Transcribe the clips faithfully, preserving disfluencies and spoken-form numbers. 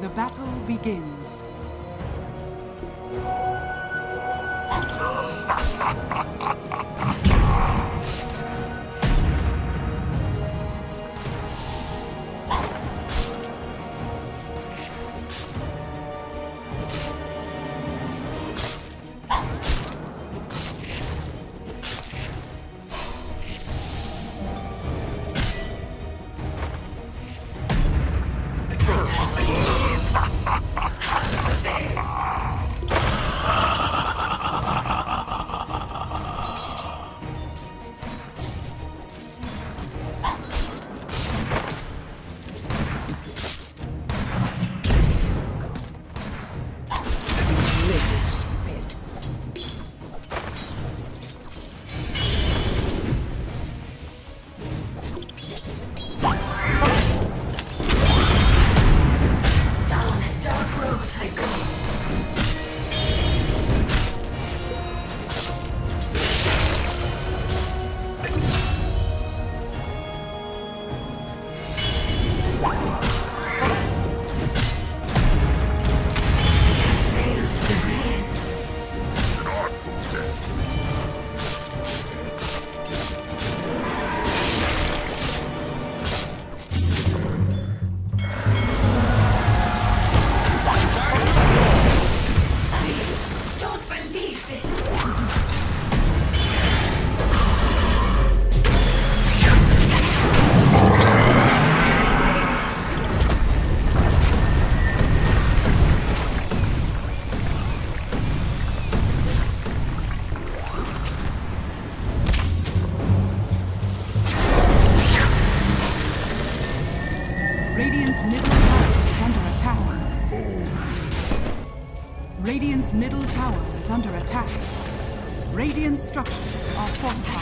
The battle begins. Radiant's middle tower is under attack. Radiant structures are fortified.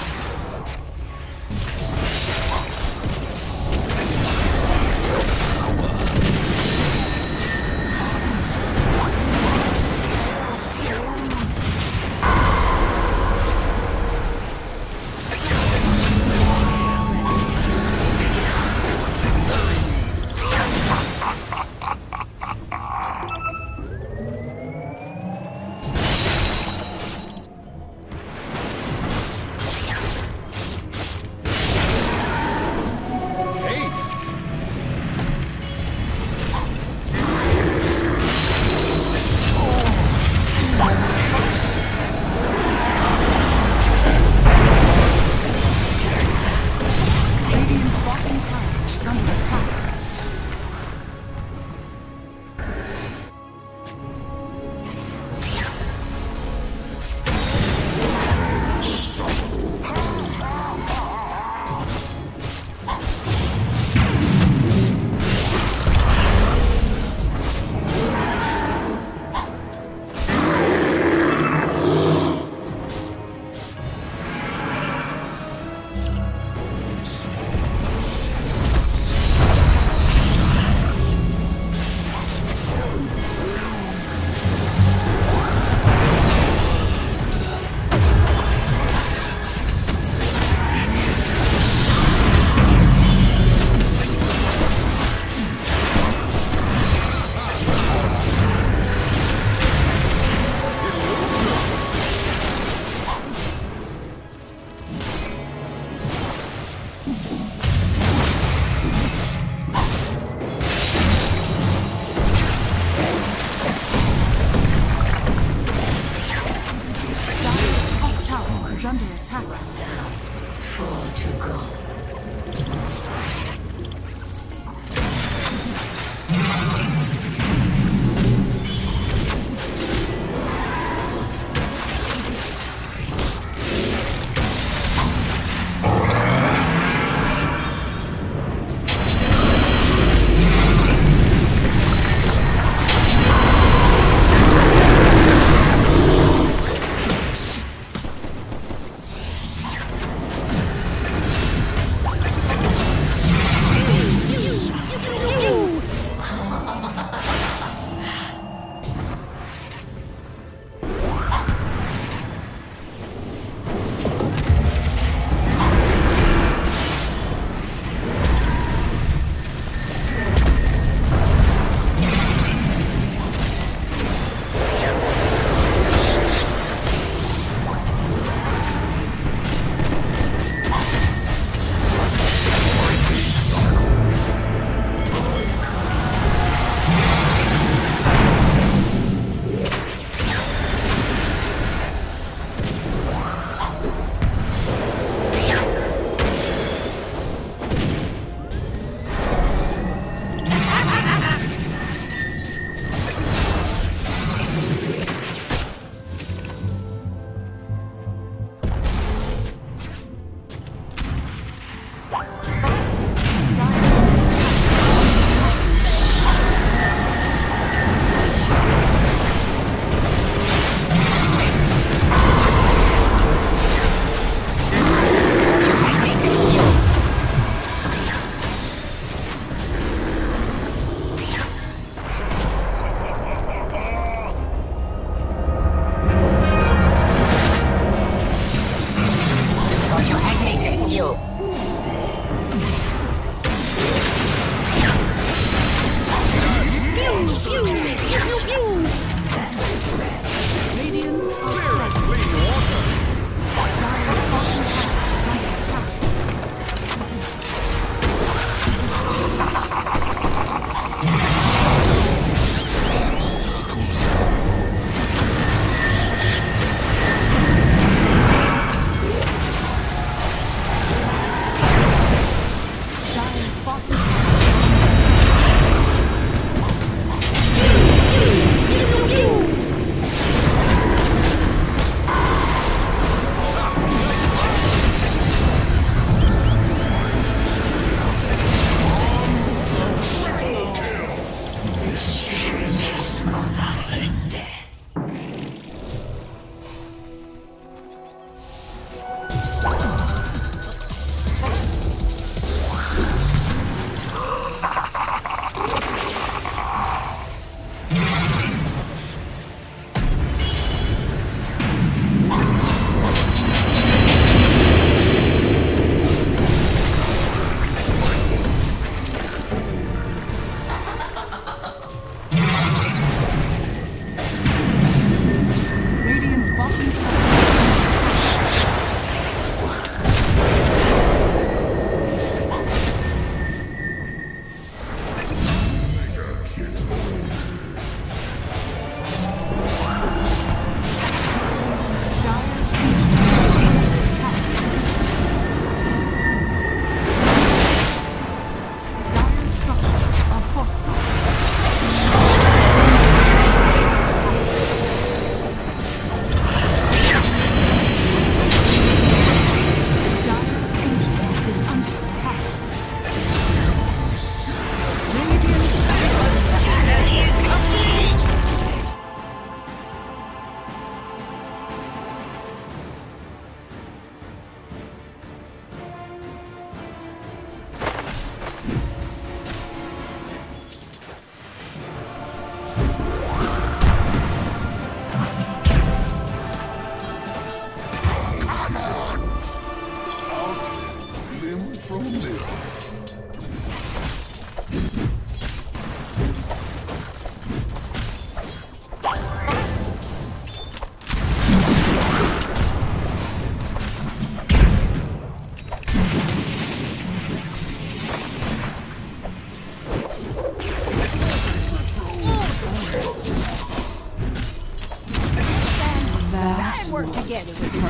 work together with me.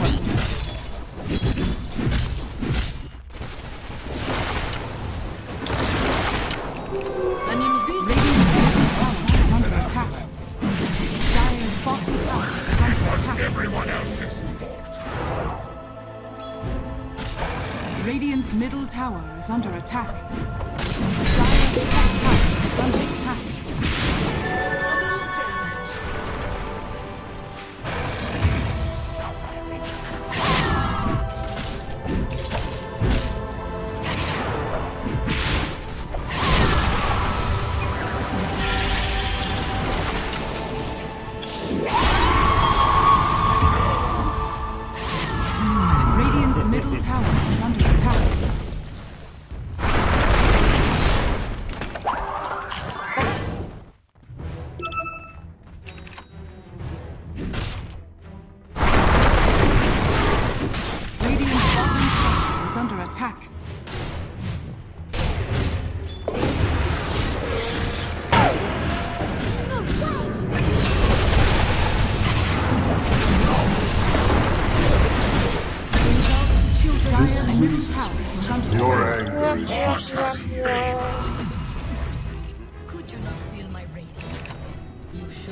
An invisible tower is under attack. Dire's bottom tower is under attack. Everyone else's fault. Radiant's middle tower is under attack. Dire's top tower is under attack. Absolutely perfect! It's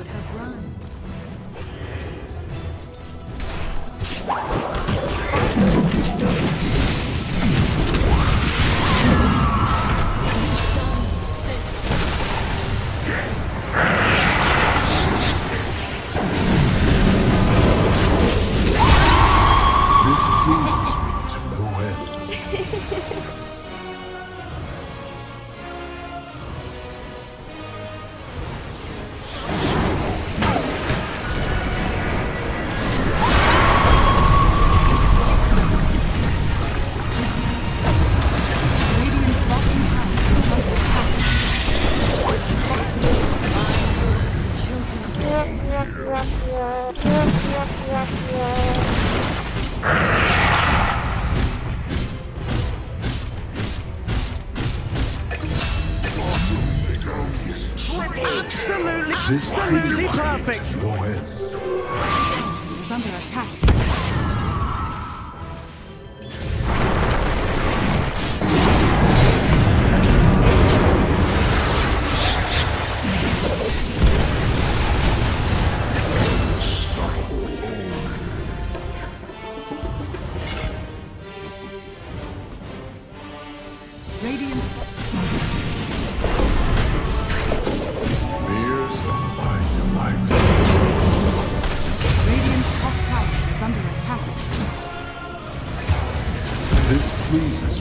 under attack.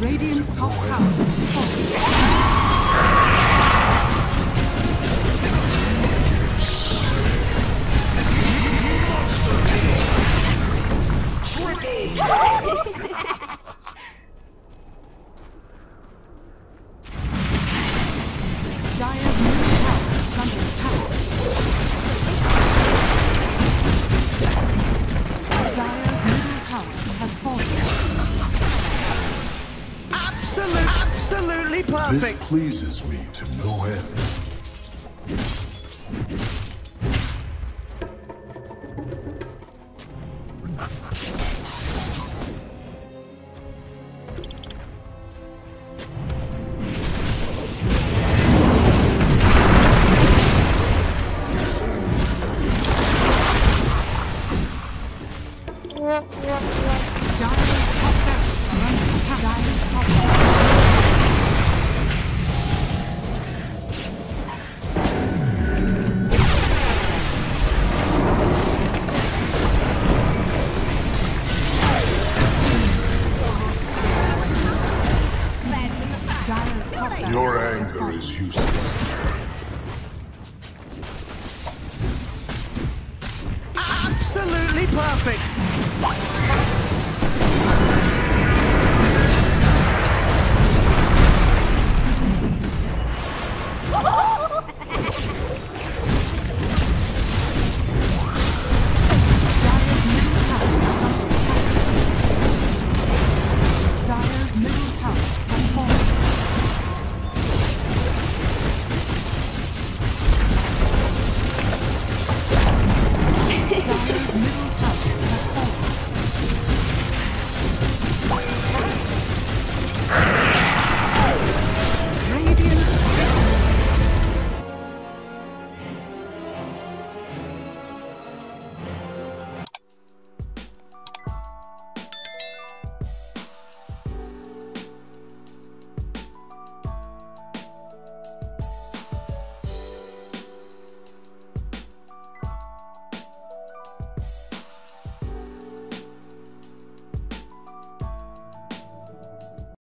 Radiant's top tower is falling. Dire's new tower is under attack. Dire's middle tower has fallen. Absolutely perfect. This pleases me to no end. Your anger is useless. Absolutely perfect!